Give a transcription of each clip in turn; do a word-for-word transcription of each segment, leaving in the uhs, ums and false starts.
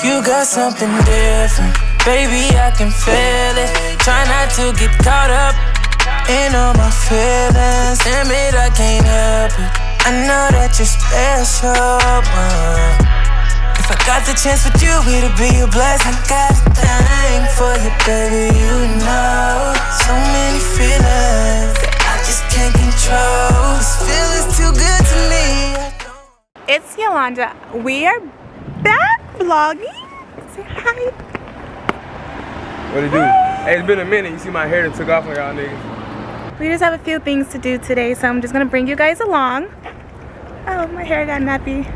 You got something different, baby, I can feel it. Try not to get caught up in all my feelings. Damn it, I can't help it. I know that you're special, uh. If I got the chance with you, it'd be a blessing. Got a thing for you, baby, you know. So many feelings that I just can't control. This feeling's too good to me. It's Yolanda. We are back vlogging. Say hi. What do you do? Hey, it's been a minute. You see my hair that took off on y'all niggas. We just have a few things to do today, so I'm just gonna bring you guys along. Oh, my hair got nappy.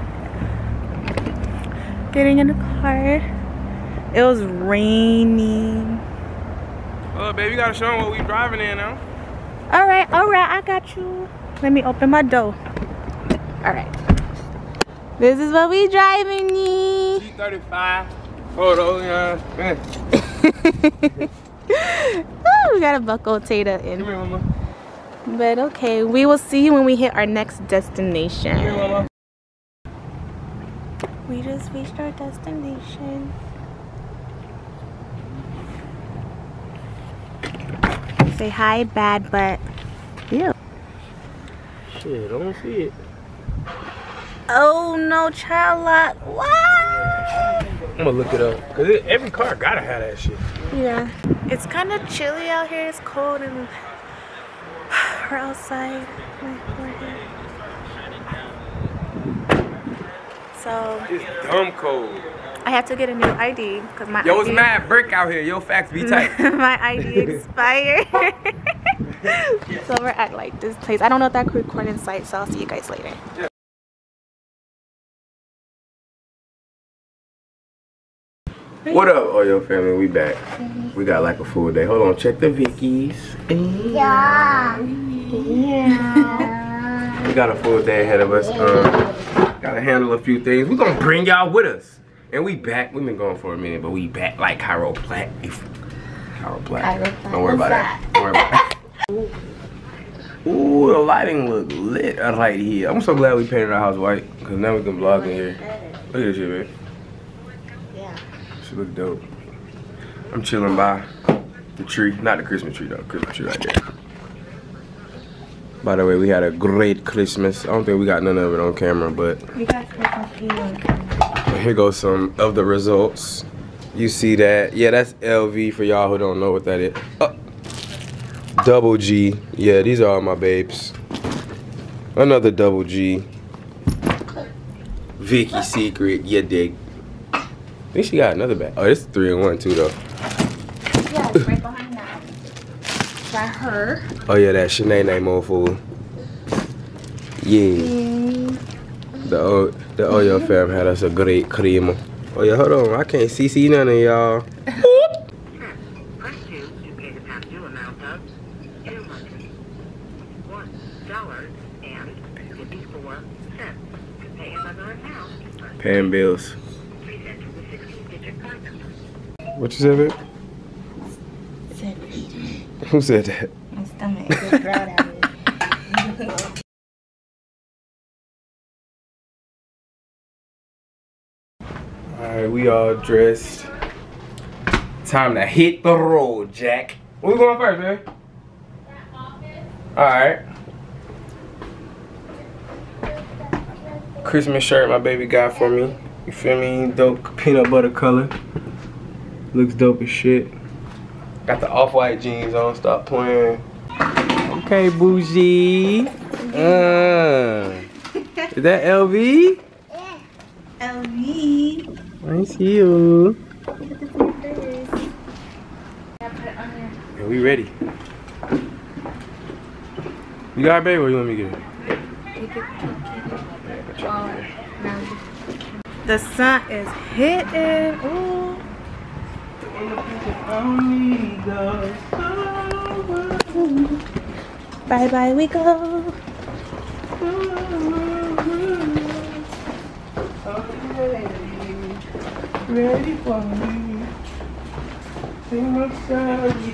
Getting in the car. It was raining. Oh, baby, you gotta show them what we driving in now. All right, all right, I got you. Let me open my door. All right. This is what we driving in. G thirty-five. Hold on, yeah. Oh, we gotta buckle Tata in. Come here, mama. But okay, we will see you when we hit our next destination. Come here, mama. We just reached our destination. Say hi, bad butt. Ew. Shit, I don't see it. Oh no, child lock. What? I'm gonna look it up, because every car gotta have that shit. Yeah. It's kind of chilly out here. It's cold and we're outside. So it's dumb cold. I have to get a new I D because my Yo, I D, it's mad brick out here. Yo, facts be tight. My I D expired. So we're at like this place. I don't know if that could record inside, so I'll see you guys later. Yeah. What up, O and Y O family? We back. Mm-hmm. We got like a full day. Hold on, check the Vickies. Yeah. Yeah. We got a full day ahead of us. Um, gotta handle a few things. We're gonna bring y'all with us. And we back. We've been going for a minute, but we back like Cairo Chiroplat. Cairo Chiroplat. Don't worry about that. Don't worry about that. Ooh, the lighting look lit right here. I'm so glad we painted our house white, because now we can vlog in here. Look at this shit, man. Look dope. I'm chilling by the tree, not the Christmas tree though, Christmas tree right there. By the way, we had a great Christmas. I don't think we got none of it on camera, but we got Christmas tree on camera. Here goes some of the results. You see that? Yeah, that's L V for y'all who don't know what that is. Oh, double G. Yeah, these are all my babes. Another double G. Vicky Secret, you dig. I think she got another bag. Oh, it's three in one too, though. Yeah, it's right behind that. Is that her? Oh yeah, that Shanae name old fool. Yeah. Mm. The O, the O and Y O fam had us a great cream. Oh yeah, hold on, I can't C C none of y'all. Press two to pay the past due amount of two hundred one dollar and fifty-four cents to pay another amount. Paying bills. What you said, babe? Said Who said that? My stomach is right out of it. Alright, we all dressed. Time to hit the road, Jack. Where we going first, babe? Alright. Christmas shirt my baby got for me. You feel me? Dope peanut butter color. Looks dope as shit. Got the off-white jeans on, stop playing. Okay, bougie. Uh, is that L V? Yeah. L V. Nice you. Look at this new dress. I put it on here. Yeah, we ready. You got it, baby, or you want me to get it? You can get it. The sun is hitting. Ooh. Bye bye, we go. Ready for me. Sing up, sorry.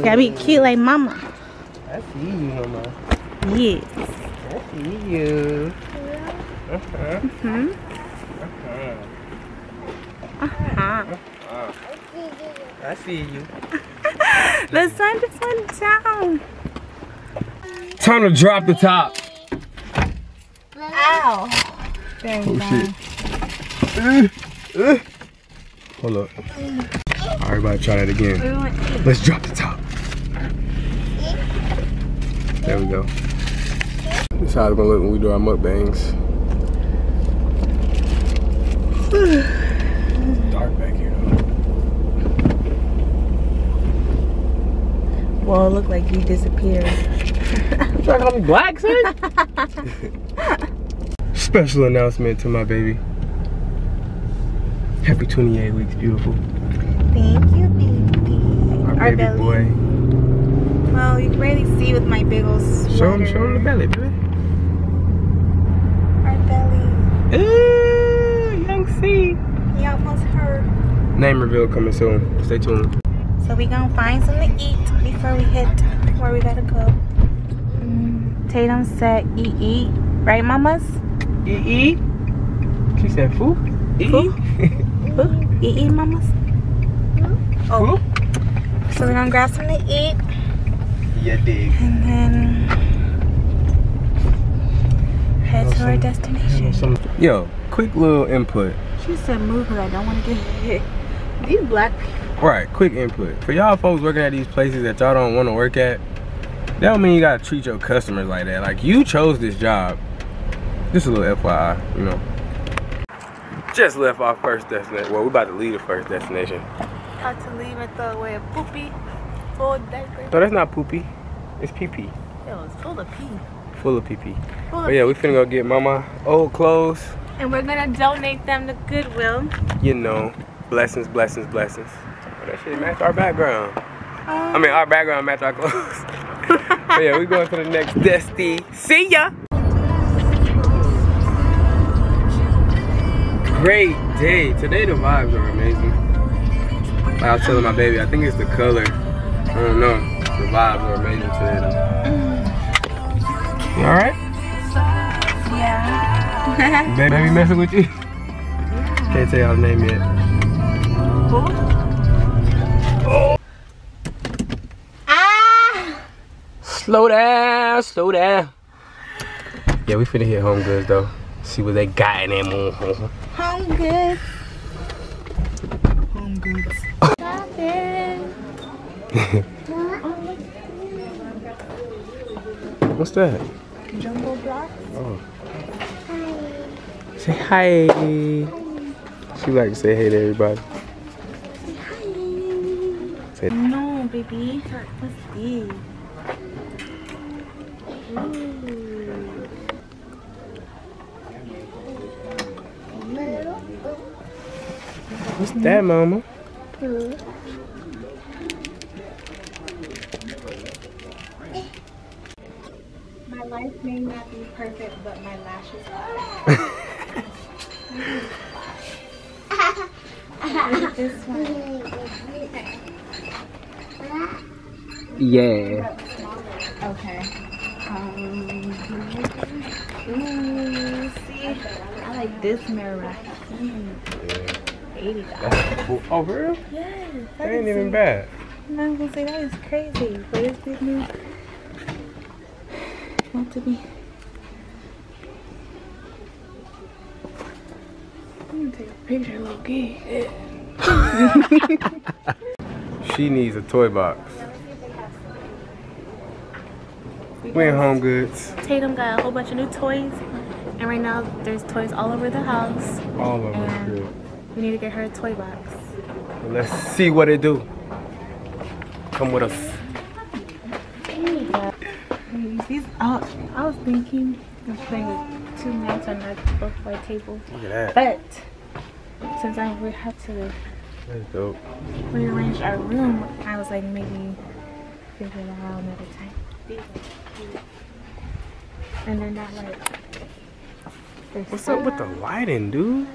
Gotta be cute like mama. I see you, mama. Yes. I see you. Uh huh. Uh huh. Uh huh. Uh huh. I see you. The sun just went down. Time to drop the top. Ow. Oh bad. Shit. Uh, uh. Hold up. All right, everybody, try that again. Let's drop the top. There we go. This is how it's gonna look when we do our mukbangs. It's dark back here though. Well, it looked like you disappeared. You trying to call me black, son? Special announcement to my baby. Happy twenty-eight weeks, beautiful. Thank you, baby. My our baby belly. Boy. Well, you can barely see with my big ol' sweater. Show him, show him the belly, baby. Our belly. Ooh, young C. He almost hurt. Name reveal coming soon. Stay tuned. So we gonna find something to eat before we hit where we gotta go. Mm, Tatum said eat, eat. Right, mamas? Eat, eat. She said foo. Eat, foo. Foo. Eat, eat, mamas. Foo. Oh. Foo. So we gonna grab something to eat. Yeah, dig. And then head to our destination. Yo, quick little input. She said move because I don't want to get hit. These black people. Right, quick input. For y'all folks working at these places that y'all don't want to work at, that don't mean you got to treat your customers like that. Like, you chose this job. Just a little F Y I, you know. Just left our first destination. Well, we're about to leave the first destination. About to leave and throw away a poopy. Full diaper. No, that's not poopy. It's pee pee. Yo, it's full of pee. Full of pee pee. Full oh yeah, we finna go get mama old clothes. And we're gonna donate them to Goodwill. You know, blessings, blessings, blessings. Oh, that shit matched our background. Um, I mean, our background matched our clothes. But yeah, we going to the next dusty. See ya. Great day. Today the vibes are amazing. Like I was telling my baby, I think it's the color. I don't know. The vibes are amazing today though. Mm. You alright? Yeah. Baby, baby messing with you? Yeah. Can't tell y'all the name yet. Who? Oh. Ah! Slow down, slow down. Yeah, we finna hit Home Goods though. See what they got in that moon. Home Goods. Home Goods. Stop it. What's that? Jumbo blocks. Oh. Hi. Say hi. Hi. She like to say hey to everybody. Say hi. Say no, baby. What's this? Ooh. What's that, mama? Ooh. My life may not be perfect, but my lashes are. This one. Yeah. Okay. Um, see, I like this mirror. eighty dollars. Oh, real? Yes. That ain't even bad. And I was gonna say that is crazy. What is this new? Want to be. I'm gonna take a picture, little kid. Yeah. She needs a toy box. We're in Home Goods. Tatum got a whole bunch of new toys, and right now there's toys all over the house. All over the house. We need to get her a toy box. Let's see what it do. Come with us. These, oh, I was thinking this thing with two mats on our both white table. Look at that. But since I would have to dope. rearrange our room, I was like maybe figure it out another time. And they're not like. What's up with the lighting, dude?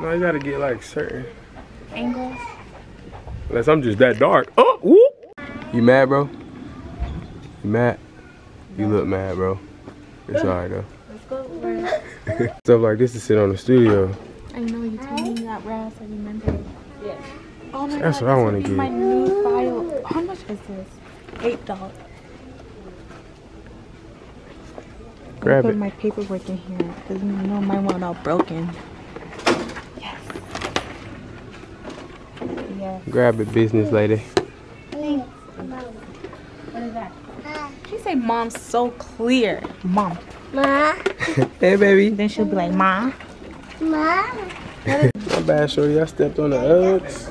No, you gotta get like certain angles. Unless I'm just that dark. Oh, whoop. You mad, bro? You mad? You look mad, bro. It's alright though. Let's go over. Stuff like this to sit on the studio. I know you told me that, Ross. I remember. Yeah. Oh my That's God, what I want to get. My new file. How much is this? Eight dollars. Grab I put it. My paperwork in here because you know mine went all broken. Yes. Yes. Grab it, business lady. Thanks. What is that? You say mom's so clear. Mom. Ma. Hey, baby. Then she'll be like, ma. Ma. My bad, shorty. I stepped on the Uggs.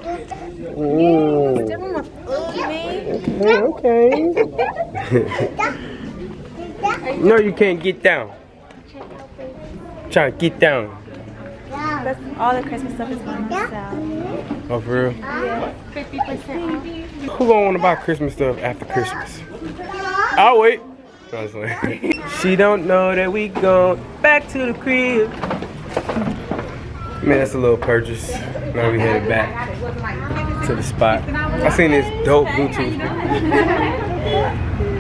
Oh. Okay. No, you can't get down. Try to get down. That's all the Christmas stuff is on sale. Oh, for real? Yeah. fifty percent off. Who gonna want to buy Christmas stuff after Christmas? I'll wait. She don't know that we gone back to the crib. Man, that's a little purchase. Now we headed back to the spot. I seen this dope Bluetooth speaker.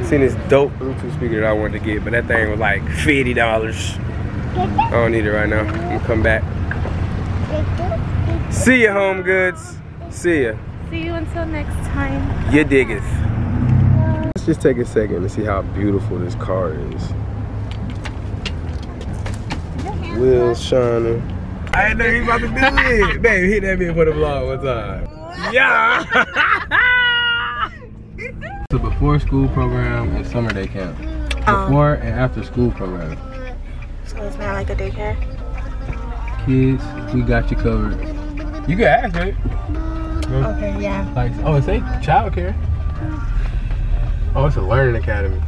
Seen this dope Bluetooth speaker that I wanted to get, but that thing was like fifty dollars. I don't need it right now. I'm gonna come back. See ya, Home Goods. See ya. See you until next time. You dig it. Let's just take a second to see how beautiful this car is. Wheels shining. I didn't know he was about to do it. Baby, hit that bit for the vlog one time. Yeah! It's a before school program and summer day camp. Before um, and after school program. So it's not like a daycare? Kids, we got you covered. You can ask her. Okay, yeah. Like, oh, it's a child care. Oh, it's a learning academy.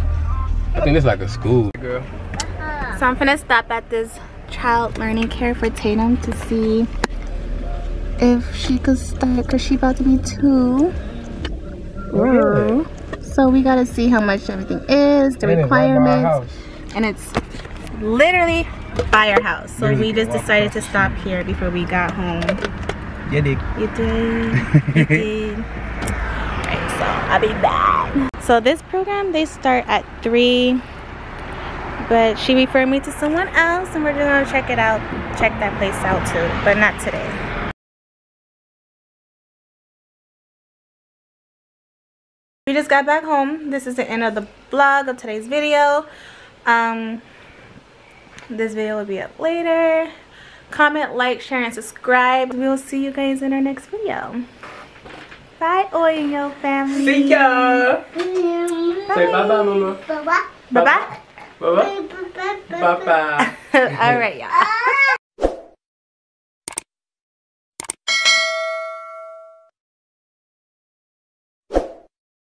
I think it's like a school. Girl. So I'm finna stop at this child learning care for Tatum to see if she could start because she about to be two. Ooh. So we gotta see how much everything is, the requirements, and it's literally by our house. So we just decided to stop here before we got home. You did. You did. You did. Alright, so I'll be back. So this program they start at three. But she referred me to someone else and we're just gonna check it out, check that place out too, but not today. We just got back home. This is the end of the vlog of today's video. Um, this video will be up later. Comment, like, share, and subscribe. We will see you guys in our next video. Bye, O and Y O family. See ya. Bye. Say bye bye, mama. Bye bye. Bye bye. Bye-bye. Bye-bye. All right, y'all.